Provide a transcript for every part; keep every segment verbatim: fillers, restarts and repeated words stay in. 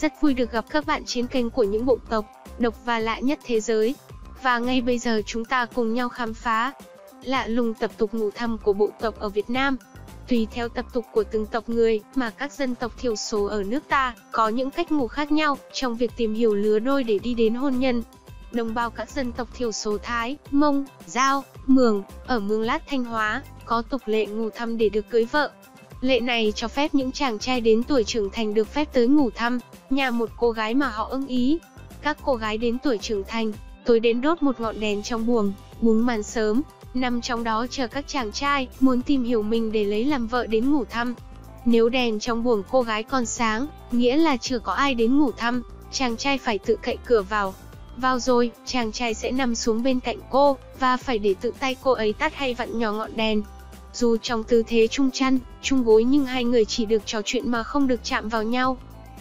Rất vui được gặp các bạn trên kênh của những bộ tộc độc và lạ nhất thế giới. Và ngay bây giờ chúng ta cùng nhau khám phá lạ lùng tập tục ngủ thầm của bộ tộc ở Việt Nam. Tùy theo tập tục của từng tộc người mà các dân tộc thiểu số ở nước ta có những cách ngủ khác nhau trong việc tìm hiểu lứa đôi để đi đến hôn nhân. Đồng bào các dân tộc thiểu số Thái, Mông, Dao, Mường ở Mường Lát, Thanh Hóa có tục lệ ngủ thầm để được cưới vợ. Lệ này cho phép những chàng trai đến tuổi trưởng thành được phép tới ngủ thăm nhà một cô gái mà họ ưng ý. Các cô gái đến tuổi trưởng thành, tối đến đốt một ngọn đèn trong buồng, búng màn sớm, nằm trong đó chờ các chàng trai muốn tìm hiểu mình để lấy làm vợ đến ngủ thăm. Nếu đèn trong buồng cô gái còn sáng, nghĩa là chưa có ai đến ngủ thăm, chàng trai phải tự cậy cửa vào. Vào rồi, chàng trai sẽ nằm xuống bên cạnh cô, và phải để tự tay cô ấy tắt hay vặn nhỏ ngọn đèn. Dù trong tư thế chung chăn, chung gối nhưng hai người chỉ được trò chuyện mà không được chạm vào nhau.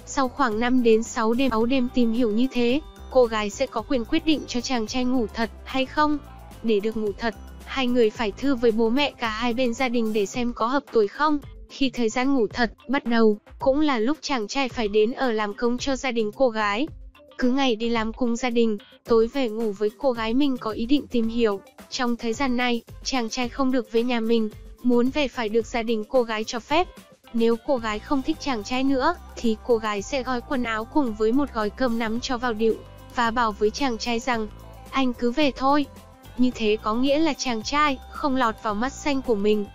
Sau khoảng năm đến sáu đêm, sáu đêm tìm hiểu như thế, cô gái sẽ có quyền quyết định cho chàng trai ngủ thật hay không. Để được ngủ thật, hai người phải thưa với bố mẹ cả hai bên gia đình để xem có hợp tuổi không. Khi thời gian ngủ thật bắt đầu, cũng là lúc chàng trai phải đến ở làm công cho gia đình cô gái. Cứ ngày đi làm cùng gia đình, tối về ngủ với cô gái mình có ý định tìm hiểu. Trong thời gian này, chàng trai không được về nhà mình, muốn về phải được gia đình cô gái cho phép. Nếu cô gái không thích chàng trai nữa, thì cô gái sẽ gói quần áo cùng với một gói cơm nắm cho vào điệu, và bảo với chàng trai rằng, anh cứ về thôi. Như thế có nghĩa là chàng trai không lọt vào mắt xanh của mình.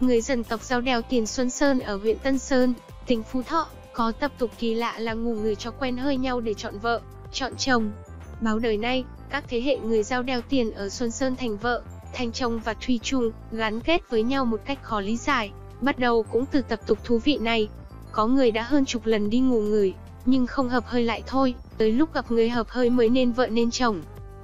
Người dân tộc Dao đèo Tiền Xuân Sơn ở huyện Tân Sơn, tỉnh Phú Thọ, có tập tục kỳ lạ là ngủ người cho quen hơi nhau để chọn vợ, chọn chồng. Báo đời nay, các thế hệ người Dao đèo Tiền ở Xuân Sơn thành vợ, thành chồng và thủy chung, gắn kết với nhau một cách khó lý giải. Bắt đầu cũng từ tập tục thú vị này. Có người đã hơn chục lần đi ngủ người, nhưng không hợp hơi lại thôi, tới lúc gặp người hợp hơi mới nên vợ nên chồng.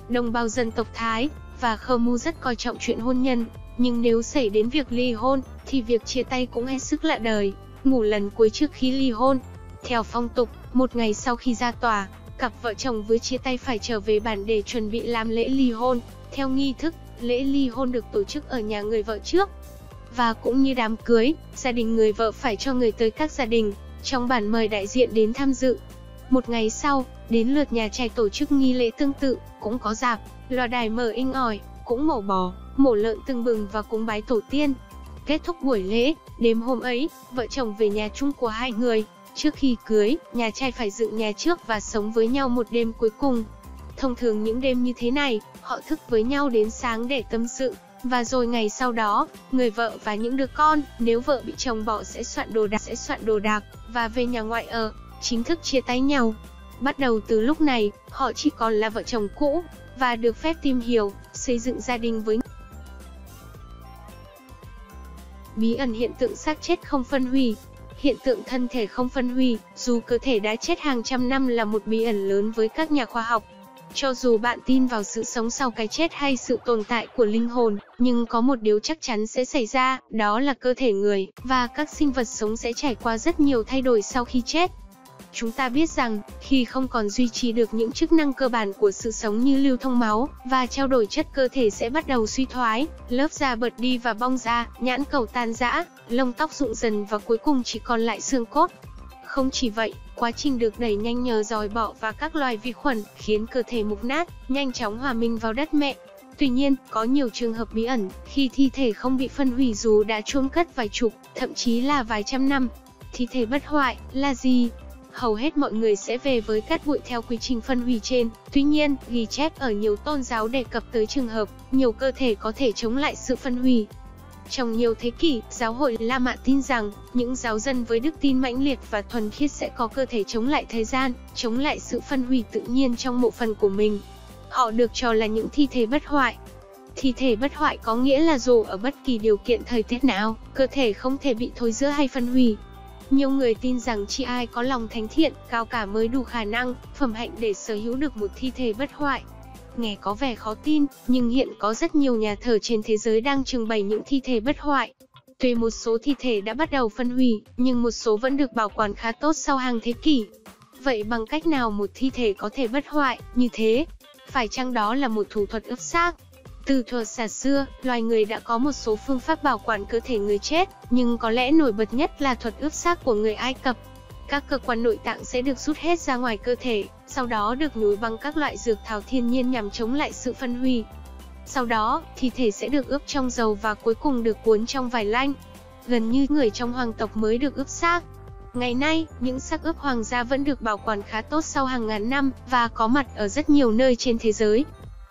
Đồng bào dân tộc Thái và Khơ Mu rất coi trọng chuyện hôn nhân, nhưng nếu xảy đến việc ly hôn, thì việc chia tay cũng hết sức lạ đời, ngủ lần cuối trước khi ly hôn. Theo phong tục, một ngày sau khi ra tòa, cặp vợ chồng vừa chia tay phải trở về bản để chuẩn bị làm lễ ly hôn. Theo nghi thức, lễ ly hôn được tổ chức ở nhà người vợ trước. Và cũng như đám cưới, gia đình người vợ phải cho người tới các gia đình, trong bản mời đại diện đến tham dự. Một ngày sau, đến lượt nhà trai tổ chức nghi lễ tương tự, cũng có dạp, lò đài mở inh ỏi, cũng mổ bò, mổ lợn từng bừng và cúng bái tổ tiên. Kết thúc buổi lễ, đêm hôm ấy, vợ chồng về nhà chung của hai người. Trước khi cưới, nhà trai phải dựng nhà trước và sống với nhau một đêm cuối cùng. Thông thường những đêm như thế này, họ thức với nhau đến sáng để tâm sự. Và rồi ngày sau đó, người vợ và những đứa con, nếu vợ bị chồng bỏ sẽ soạn đồ đạc, sẽ soạn đồ đạc, và về nhà ngoại ở, chính thức chia tay nhau. Bắt đầu từ lúc này, họ chỉ còn là vợ chồng cũ, và được phép tìm hiểu, xây dựng gia đình với bí ẩn hiện tượng xác chết không phân hủy. Hiện tượng thân thể không phân hủy, dù cơ thể đã chết hàng trăm năm là một bí ẩn lớn với các nhà khoa học. Cho dù bạn tin vào sự sống sau cái chết hay sự tồn tại của linh hồn, nhưng có một điều chắc chắn sẽ xảy ra, đó là cơ thể người và các sinh vật sống sẽ trải qua rất nhiều thay đổi sau khi chết. Chúng ta biết rằng, khi không còn duy trì được những chức năng cơ bản của sự sống như lưu thông máu và trao đổi chất, cơ thể sẽ bắt đầu suy thoái, lớp da bật đi và bong ra, nhãn cầu tan rã, lông tóc rụng dần và cuối cùng chỉ còn lại xương cốt. Không chỉ vậy, quá trình được đẩy nhanh nhờ dòi bọ và các loài vi khuẩn, khiến cơ thể mục nát, nhanh chóng hòa mình vào đất mẹ. Tuy nhiên, có nhiều trường hợp bí ẩn, khi thi thể không bị phân hủy dù đã chôn cất vài chục, thậm chí là vài trăm năm. Thi thể bất hoại là gì? Hầu hết mọi người sẽ về với cát bụi theo quy trình phân hủy trên. Tuy nhiên, ghi chép ở nhiều tôn giáo đề cập tới trường hợp, nhiều cơ thể có thể chống lại sự phân hủy. Trong nhiều thế kỷ, giáo hội La Mã tin rằng, những giáo dân với đức tin mãnh liệt và thuần khiết sẽ có cơ thể chống lại thời gian, chống lại sự phân hủy tự nhiên trong mộ phần của mình. Họ được cho là những thi thể bất hoại. Thi thể bất hoại có nghĩa là dù ở bất kỳ điều kiện thời tiết nào, cơ thể không thể bị thối rữa hay phân hủy. Nhiều người tin rằng chỉ ai có lòng thánh thiện, cao cả mới đủ khả năng, phẩm hạnh để sở hữu được một thi thể bất hoại. Nghe có vẻ khó tin, nhưng hiện có rất nhiều nhà thờ trên thế giới đang trưng bày những thi thể bất hoại. Tuy một số thi thể đã bắt đầu phân hủy, nhưng một số vẫn được bảo quản khá tốt sau hàng thế kỷ. Vậy bằng cách nào một thi thể có thể bất hoại như thế? Phải chăng đó là một thủ thuật ướp xác? Từ thuở xa xưa, loài người đã có một số phương pháp bảo quản cơ thể người chết, nhưng có lẽ nổi bật nhất là thuật ướp xác của người Ai Cập. Các cơ quan nội tạng sẽ được rút hết ra ngoài cơ thể, sau đó được nhồi bằng các loại dược thảo thiên nhiên nhằm chống lại sự phân hủy. Sau đó, thi thể sẽ được ướp trong dầu và cuối cùng được cuốn trong vải lanh. Gần như người trong hoàng tộc mới được ướp xác. Ngày nay, những xác ướp hoàng gia vẫn được bảo quản khá tốt sau hàng ngàn năm và có mặt ở rất nhiều nơi trên thế giới.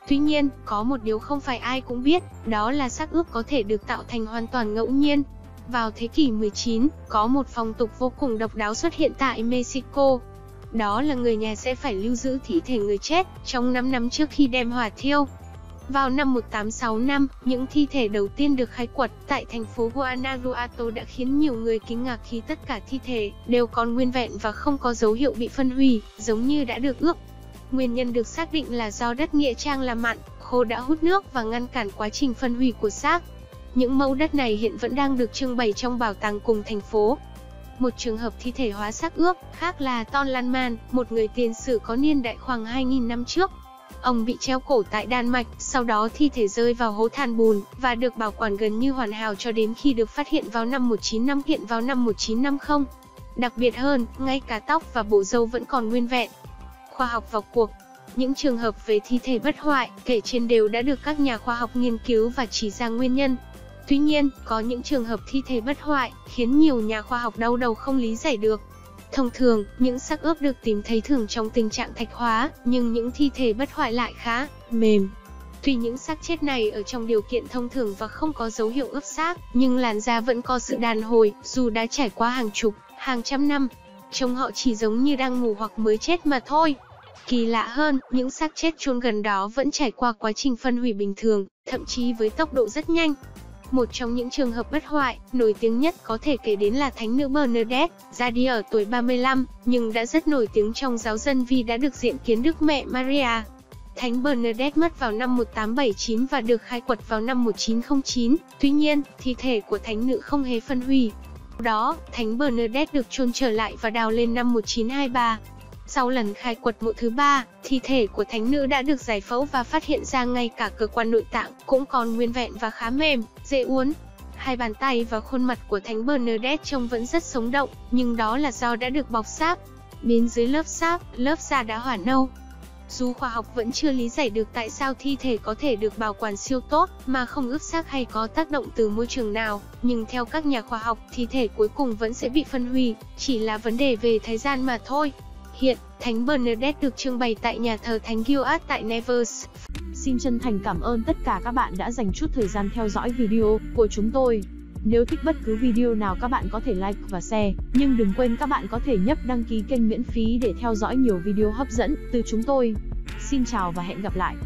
Tuy nhiên, có một điều không phải ai cũng biết, đó là xác ướp có thể được tạo thành hoàn toàn ngẫu nhiên. Vào thế kỷ mười chín, có một phong tục vô cùng độc đáo xuất hiện tại Mexico. Đó là người nhà sẽ phải lưu giữ thi thể người chết trong năm năm trước khi đem hỏa thiêu. Vào năm một nghìn tám trăm sáu mươi lăm, những thi thể đầu tiên được khai quật tại thành phố Guanajuato đã khiến nhiều người kinh ngạc khi tất cả thi thể đều còn nguyên vẹn và không có dấu hiệu bị phân hủy, giống như đã được ướp. Nguyên nhân được xác định là do đất nghĩa trang là mặn, khô đã hút nước và ngăn cản quá trình phân hủy của xác. Những mẫu đất này hiện vẫn đang được trưng bày trong bảo tàng cùng thành phố. Một trường hợp thi thể hóa xác ướp khác là Tollund Man, một người tiền sử có niên đại khoảng hai nghìn năm trước. Ông bị treo cổ tại Đan Mạch, sau đó thi thể rơi vào hố than bùn và được bảo quản gần như hoàn hảo cho đến khi được phát hiện vào năm một nghìn chín trăm năm mươi. Hiện vào năm một nghìn chín trăm năm mươi. Đặc biệt hơn, ngay cả tóc và bộ râu vẫn còn nguyên vẹn. Khoa học vào cuộc. Những trường hợp về thi thể bất hoại kể trên đều đã được các nhà khoa học nghiên cứu và chỉ ra nguyên nhân. Tuy nhiên, có những trường hợp thi thể bất hoại khiến nhiều nhà khoa học đau đầu không lý giải được. Thông thường, những xác ướp được tìm thấy thường trong tình trạng thạch hóa, nhưng những thi thể bất hoại lại khá mềm. Tuy những xác chết này ở trong điều kiện thông thường và không có dấu hiệu ướp xác, nhưng làn da vẫn có sự đàn hồi, dù đã trải qua hàng chục, hàng trăm năm. Trông họ chỉ giống như đang ngủ hoặc mới chết mà thôi. Kỳ lạ hơn, những xác chết chôn gần đó vẫn trải qua quá trình phân hủy bình thường, thậm chí với tốc độ rất nhanh. Một trong những trường hợp bất hoại nổi tiếng nhất có thể kể đến là thánh nữ Bernadette, ra đi ở tuổi ba mươi lăm, nhưng đã rất nổi tiếng trong giáo dân vì đã được diện kiến Đức Mẹ Maria. Thánh Bernadette mất vào năm một nghìn tám trăm bảy mươi chín và được khai quật vào năm một nghìn chín trăm linh chín, tuy nhiên, thi thể của thánh nữ không hề phân hủy. Sau đó, thánh Bernadette được chôn trở lại và đào lên năm một nghìn chín trăm hai mươi ba. Sau lần khai quật mộ thứ ba, thi thể của thánh nữ đã được giải phẫu và phát hiện ra ngay cả cơ quan nội tạng cũng còn nguyên vẹn và khá mềm, dễ uốn. Hai bàn tay và khuôn mặt của thánh Bernadette trông vẫn rất sống động, nhưng đó là do đã được bọc sáp. Bên dưới lớp sáp, lớp da đã hỏa nâu. Dù khoa học vẫn chưa lý giải được tại sao thi thể có thể được bảo quản siêu tốt mà không ướp xác hay có tác động từ môi trường nào, nhưng theo các nhà khoa học, thi thể cuối cùng vẫn sẽ bị phân hủy, chỉ là vấn đề về thời gian mà thôi. Hiện, thánh Bernadette được trưng bày tại nhà thờ thánh Guanajuato tại Nevers. Xin chân thành cảm ơn tất cả các bạn đã dành chút thời gian theo dõi video của chúng tôi. Nếu thích bất cứ video nào các bạn có thể like và share, nhưng đừng quên các bạn có thể nhấp đăng ký kênh miễn phí để theo dõi nhiều video hấp dẫn từ chúng tôi. Xin chào và hẹn gặp lại.